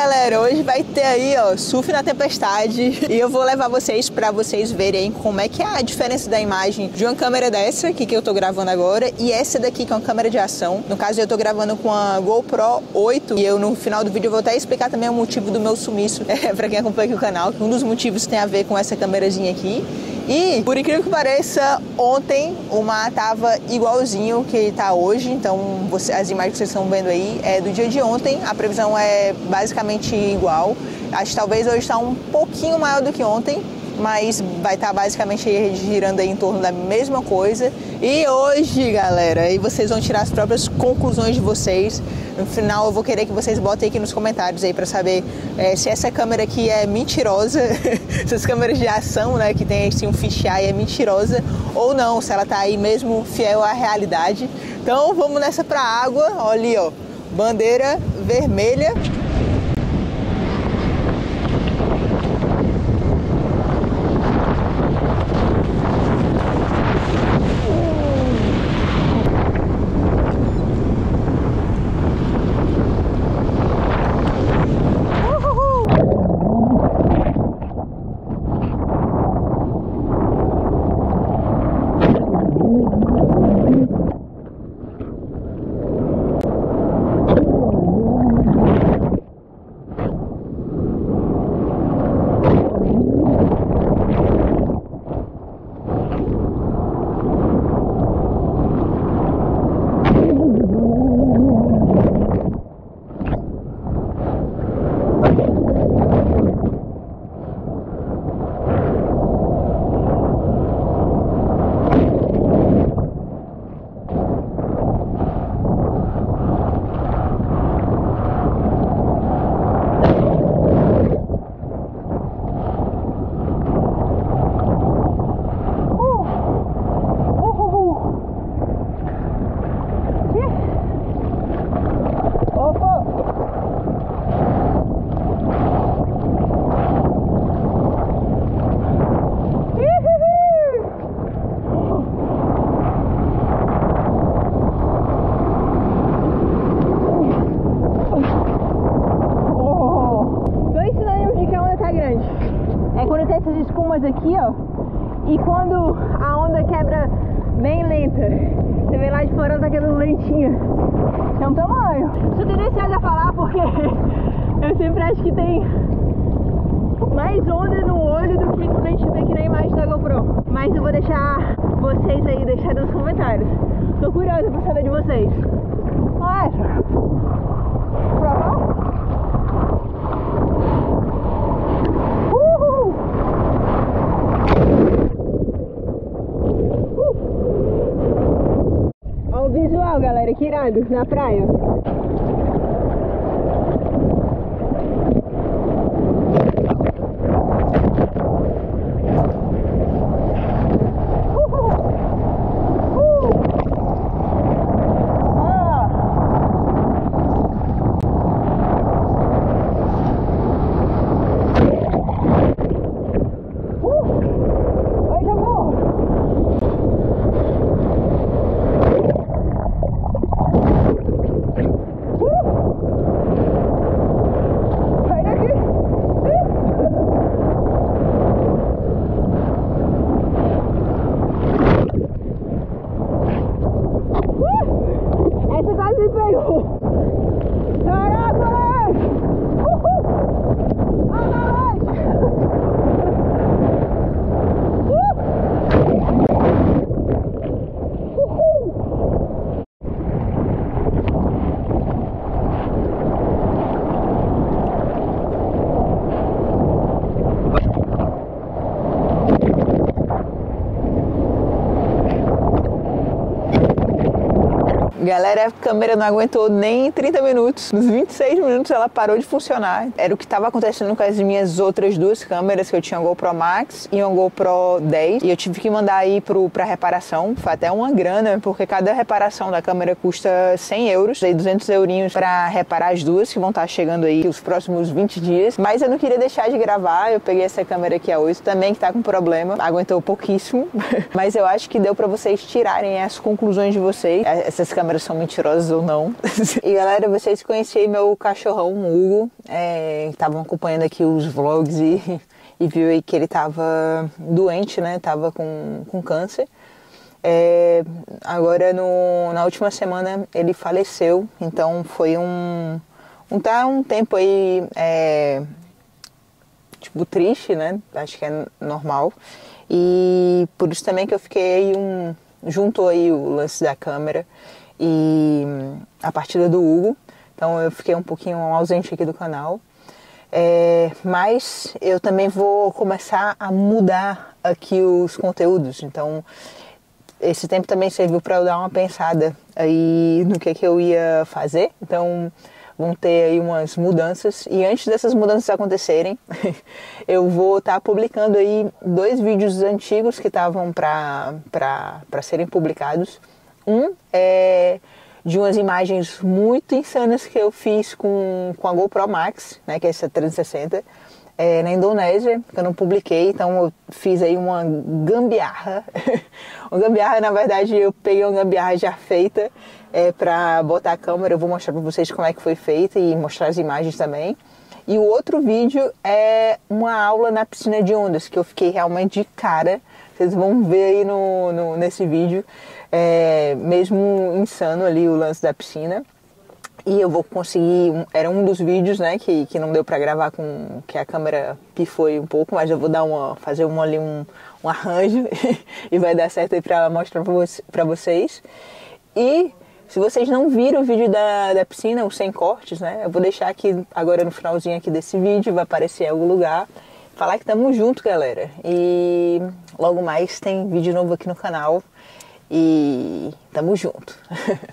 galera, hoje vai ter aí, ó, surf na tempestade, e eu vou levar vocês pra vocês verem como é que é a diferença da imagem de uma câmera dessa aqui que eu tô gravando agora e essa daqui que é uma câmera de ação. No caso eu tô gravando com a GoPro 8 e eu no final do vídeo vou até explicar também o motivo do meu sumiço, pra quem acompanha aqui o canal, que um dos motivos tem a ver com essa câmerazinha aqui. E, por incrível que pareça, ontem o mar tava igualzinho que tá hoje, então as imagens que vocês estão vendo aí é do dia de ontem, a previsão é basicamente igual, acho que talvez hoje está um pouquinho maior do que ontem, mas vai estar basicamente girando aí em torno da mesma coisa. E hoje, galera, aí vocês vão tirar as próprias conclusões de vocês. No final eu vou querer que vocês botem aqui nos comentários aí pra saber se essa câmera aqui é mentirosa, essas câmeras de ação, né, que tem assim um fisheye é mentirosa ou não, se ela tá aí mesmo fiel à realidade. Então vamos nessa pra água, olha ali, ó, bandeira vermelha. Aqui, ó, e quando a onda quebra bem lenta, você vê lá de fora, tá aquela lentinha, é um tamanho. Eu tenho necessidade de falar porque eu sempre acho que tem mais onda no olho do que quando a gente vê aqui na imagem da GoPro, mas eu vou deixar vocês aí, deixar nos comentários, tô curiosa pra saber de vocês. Olha, provar? Visual, galera, que irado, na praia. Galera, a câmera não aguentou nem 30 minutos. Nos 26 minutos ela parou de funcionar. Era o que estava acontecendo com as minhas outras duas câmeras, que eu tinha uma GoPro Max e uma GoPro 10. E eu tive que mandar aí pra reparação. Foi até uma grana, porque cada reparação da câmera custa 100 euros. Dei 200 eurinhos pra reparar as duas, que vão estar chegando aí os próximos 20 dias. Mas eu não queria deixar de gravar. Eu peguei essa câmera aqui, a 8, também que tá com problema. Aguentou pouquíssimo. Mas eu acho que deu pra vocês tirarem as conclusões de vocês. Essas câmeras comentários são mentirosos ou não. E galera, vocês conheceram meu cachorrão Hugo, estavam acompanhando aqui os vlogs e viu aí que ele tava doente, né? Tava com câncer. Agora na última semana ele faleceu, então foi um tempo aí tipo triste, né? Acho que é normal. E por isso também que eu fiquei aí juntou aí o lance da câmera e a partida do Hugo, então eu fiquei um pouquinho ausente aqui do canal, mas eu também vou começar a mudar aqui os conteúdos, então esse tempo também serviu para eu dar uma pensada aí no que eu ia fazer, então vão ter aí umas mudanças, e antes dessas mudanças acontecerem, eu vou estar publicando aí 2 vídeos antigos que estavam para serem publicados. Um é de umas imagens muito insanas que eu fiz com a GoPro Max, né, que é essa 360, na Indonésia, que eu não publiquei, então eu fiz aí uma gambiarra. Uma gambiarra, na verdade, eu peguei uma gambiarra já feita pra botar a câmera. Eu vou mostrar pra vocês como é que foi feita e mostrar as imagens também. E o outro vídeo é uma aula na piscina de ondas, que eu fiquei realmente de cara. Vocês vão ver aí nesse vídeo, mesmo insano ali o lance da piscina. E eu vou conseguir, era um dos vídeos, né, que não deu pra gravar, que a câmera pifou um pouco, mas eu vou dar fazer um arranjo e vai dar certo aí pra mostrar pra vocês. E se vocês não viram o vídeo da piscina, o sem cortes, né, eu vou deixar aqui agora no finalzinho aqui desse vídeo, vai aparecer em algum lugar. Falar que tamo junto, galera, e logo mais tem vídeo novo aqui no canal e tamo junto.